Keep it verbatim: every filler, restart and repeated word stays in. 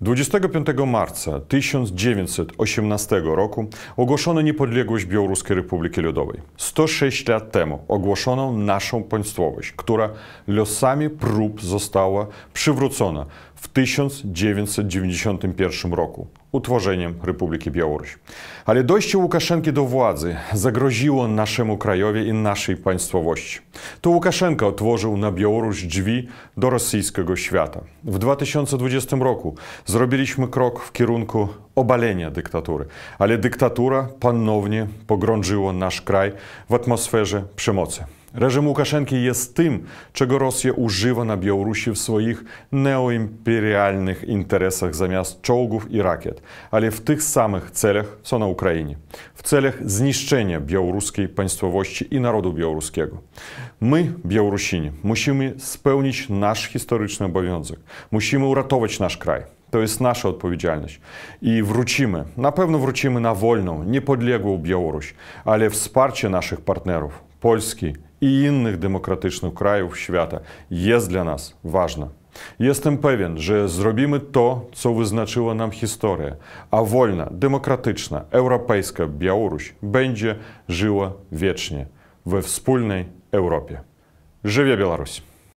dwudziestego piątego marca tysiąc dziewięćset osiemnastego roku ogłoszono niepodległość Białoruskiej Republiki Ludowej. sto sześć lat temu ogłoszono naszą państwowość, która losami prób została przywrócona w tysiąc dziewięćset dziewięćdziesiątym pierwszym roku utworzeniem Republiki Białoruś. Ale dojście Łukaszenki do władzy zagroziło naszemu krajowi i naszej państwowości. To Łukaszenka otworzył na Białoruś drzwi do rosyjskiego świata. W dwa tysiące dwudziestym roku zrobiliśmy krok w kierunku obalenia dyktatury, ale dyktatura ponownie pogrążyła nasz kraj w atmosferze przemocy. Reżim Łukaszenki jest tym, czego Rosja używa na Białorusi w swoich neoimperialnych interesach zamiast czołgów i rakiet, ale w tych samych celach co na Ukrainie, w celach zniszczenia białoruskiej państwowości i narodu białoruskiego. My, Białorusini, musimy spełnić nasz historyczny obowiązek, musimy uratować nasz kraj. To jest nasza odpowiedzialność. I wrócimy, na pewno wrócimy na wolną, niepodległą Białoruś, ale wsparcie naszych partnerów, Polski i innych demokratycznych krajów świata jest dla nas ważne. Jestem pewien, że zrobimy to, co wyznaczyła nam historia, a wolna, demokratyczna, europejska Białoruś będzie żyła wiecznie we wspólnej Europie. Żywie Białoruś!